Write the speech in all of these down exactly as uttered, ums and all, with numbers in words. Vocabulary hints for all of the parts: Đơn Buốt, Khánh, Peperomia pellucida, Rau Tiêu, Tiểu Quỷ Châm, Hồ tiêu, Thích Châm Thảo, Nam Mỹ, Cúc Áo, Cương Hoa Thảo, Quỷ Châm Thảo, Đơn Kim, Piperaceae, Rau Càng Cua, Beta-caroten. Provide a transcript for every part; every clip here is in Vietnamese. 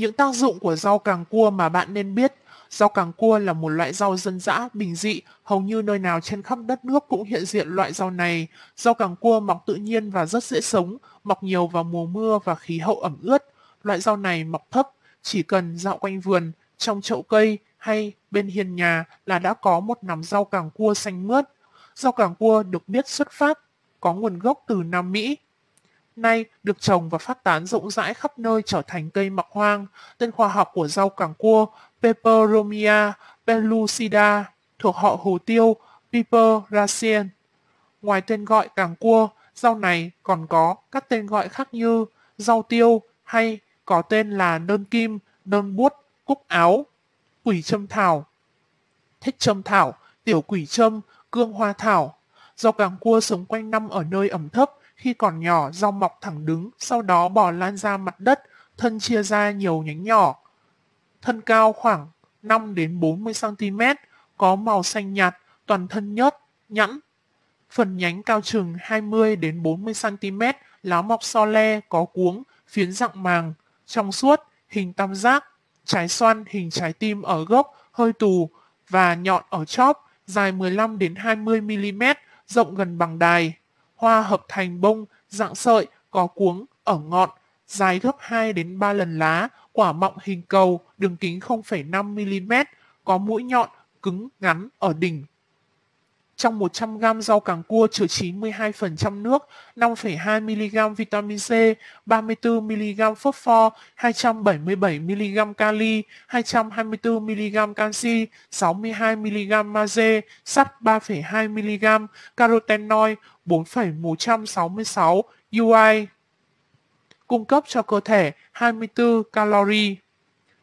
Những tác dụng của rau càng cua mà bạn nên biết. Rau càng cua là một loại rau dân dã, bình dị, hầu như nơi nào trên khắp đất nước cũng hiện diện loại rau này. Rau càng cua mọc tự nhiên và rất dễ sống, mọc nhiều vào mùa mưa và khí hậu ẩm ướt. Loại rau này mọc thấp, chỉ cần dạo quanh vườn, trong chậu cây hay bên hiên nhà là đã có một nắm rau càng cua xanh mướt. Rau càng cua được biết xuất phát, có nguồn gốc từ Nam Mỹ. Nay được trồng và phát tán rộng rãi khắp nơi trở thành cây mọc hoang. Tên khoa học của rau càng cua Peperomia pellucida, thuộc họ hồ tiêu Piperaceae. Ngoài tên gọi càng cua, rau này còn có các tên gọi khác như rau tiêu hay có tên là nơn kim, nơn buốt, cúc áo, quỷ châm thảo, thích châm thảo, tiểu quỷ châm, cương hoa thảo. Rau càng cua sống quanh năm ở nơi ẩm thấp. Khi còn nhỏ, rau mọc thẳng đứng, sau đó bò lan ra mặt đất, thân chia ra nhiều nhánh nhỏ. Thân cao khoảng năm đến bốn mươi xăng-ti-mét, có màu xanh nhạt, toàn thân nhớt, nhẵn. Phần nhánh cao chừng hai mươi đến bốn mươi xăng-ti-mét, lá mọc so le, có cuống, phiến dạng màng, trong suốt, hình tam giác, trái xoan hình trái tim ở gốc, hơi tù và nhọn ở chóp, dài mười lăm đến hai mươi mi-li-mét, rộng gần bằng đài. Hoa hợp thành bông, dạng sợi, có cuống, ở ngọn, dài gấp hai đến ba lần lá, quả mọng hình cầu, đường kính không phẩy năm mi-li-mét, có mũi nhọn, cứng, ngắn, ở đỉnh. Trong một trăm gam rau càng cua chứa chín mươi hai phần trăm nước, năm phẩy hai mi-li-gam vitamin C, ba mươi tư mi-li-gam phốt pho, hai trăm bảy mươi bảy mi-li-gam kali, hai trăm hai mươi tư mi-li-gam canxi, sáu mươi hai mi-li-gam magie, sắt ba phẩy hai mi-li-gam, carotenoid bốn phẩy một trăm sáu mươi sáu u i, cung cấp cho cơ thể hai mươi tư calorie.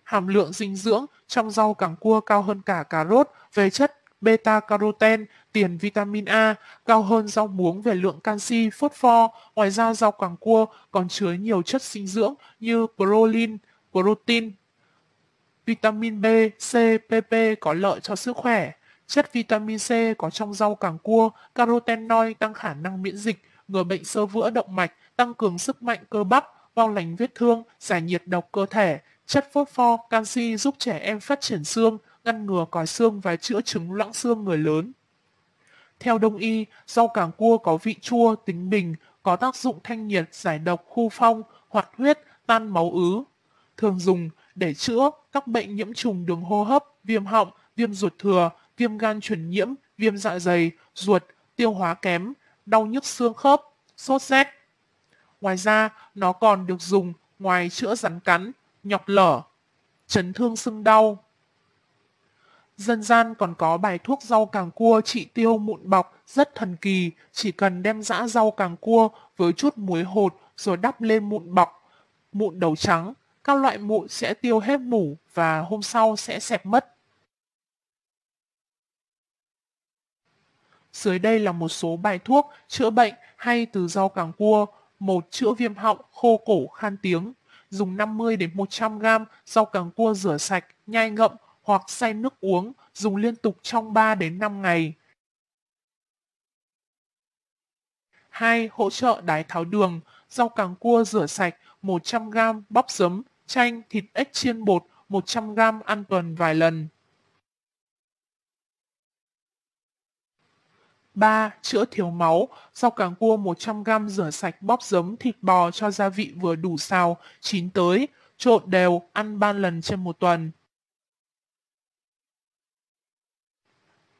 Hàm lượng dinh dưỡng trong rau càng cua cao hơn cả cà rốt về chất beta-caroten, tiền vitamin A, cao hơn rau muống về lượng canxi, phốt pho. Ngoài ra, rau càng cua còn chứa nhiều chất dinh dưỡng như prolin, protein, vitamin B, C, pê pê có lợi cho sức khỏe. Chất vitamin C có trong rau càng cua, carotenoid tăng khả năng miễn dịch, ngừa bệnh xơ vữa động mạch, tăng cường sức mạnh cơ bắp, mau lành vết thương, giải nhiệt độc cơ thể. Chất phốt pho, canxi giúp trẻ em phát triển xương, ngăn ngừa còi xương và chữa chứng loãng xương người lớn. Theo Đông y, rau càng cua có vị chua, tính bình, có tác dụng thanh nhiệt, giải độc, khu phong, hoạt huyết, tan máu ứ. Thường dùng để chữa các bệnh nhiễm trùng đường hô hấp, viêm họng, viêm ruột thừa, viêm gan truyền nhiễm, viêm dạ dày, ruột, tiêu hóa kém, đau nhức xương khớp, sốt rét. Ngoài ra, nó còn được dùng ngoài chữa rắn cắn, nhọt lở, chấn thương sưng đau. Dân gian còn có bài thuốc rau càng cua trị tiêu mụn bọc rất thần kỳ, chỉ cần đem giã rau càng cua với chút muối hột rồi đắp lên mụn bọc, mụn đầu trắng, các loại mụn sẽ tiêu hết mủ và hôm sau sẽ xẹp mất. Dưới đây là một số bài thuốc chữa bệnh hay từ rau càng cua. một. Chữa viêm họng, khô cổ, khan tiếng. Dùng năm mươi đến một trăm gam rau càng cua rửa sạch, nhai ngậm hoặc xay nước uống, dùng liên tục trong ba đến năm ngày. hai. Hỗ trợ đái tháo đường. Rau càng cua rửa sạch, một trăm gam bóp giấm, chanh, thịt ếch chiên bột, một trăm gam ăn tuần vài lần. ba. Chữa thiếu máu. Rau càng cua một trăm gam rửa sạch, bóp giấm, thịt bò cho gia vị vừa đủ xào, chín tới, trộn đều, ăn ba lần trên một tuần.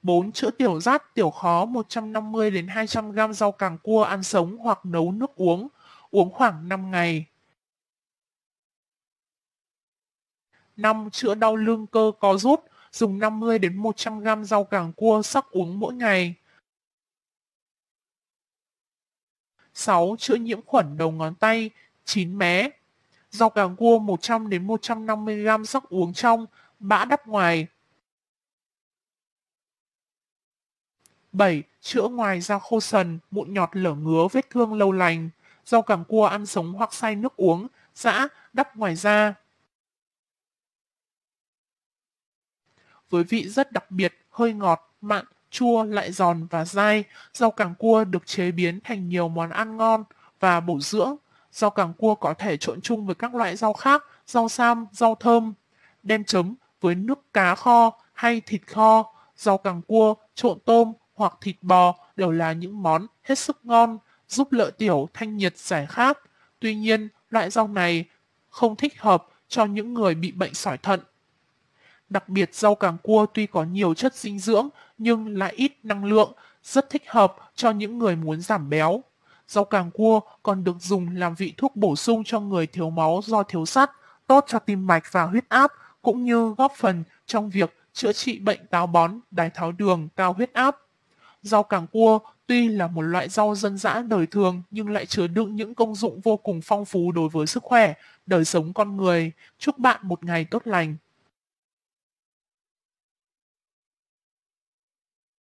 bốn. Chữa tiểu rát, tiểu khó. Một trăm năm mươi đến hai trăm gam rau càng cua ăn sống hoặc nấu nước uống, uống khoảng năm ngày. năm. Chữa đau lưng cơ có rút. Dùng năm mươi đến một trăm gam rau càng cua sắc uống mỗi ngày. sáu. Chữa nhiễm khuẩn đầu ngón tay, chín mé. Rau càng cua một trăm đến một trăm năm mươi gam sắc uống trong, bã đắp ngoài. bảy. Chữa ngoài da khô sần, mụn nhọt lở ngứa, vết thương lâu lành. Rau càng cua ăn sống hoặc xay nước uống, giã, đắp ngoài da. Với vị rất đặc biệt, hơi ngọt, mặn, chua, lại giòn và dai. Rau càng cua được chế biến thành nhiều món ăn ngon và bổ dưỡng. Rau càng cua có thể trộn chung với các loại rau khác rau sam, rau thơm, đem chấm với nước cá kho hay thịt kho, rau càng cua, trộn tôm hoặc thịt bò đều là những món hết sức ngon, giúp lợi tiểu thanh nhiệt giải khát. Tuy nhiên, loại rau này không thích hợp cho những người bị bệnh sỏi thận. Đặc biệt rau càng cua tuy có nhiều chất dinh dưỡng nhưng lại ít năng lượng, rất thích hợp cho những người muốn giảm béo. Rau càng cua còn được dùng làm vị thuốc bổ sung cho người thiếu máu do thiếu sắt, tốt cho tim mạch và huyết áp, cũng như góp phần trong việc chữa trị bệnh táo bón, đái tháo đường, cao huyết áp. Rau càng cua tuy là một loại rau dân dã đời thường nhưng lại chứa đựng những công dụng vô cùng phong phú đối với sức khỏe, đời sống con người. Chúc bạn một ngày tốt lành!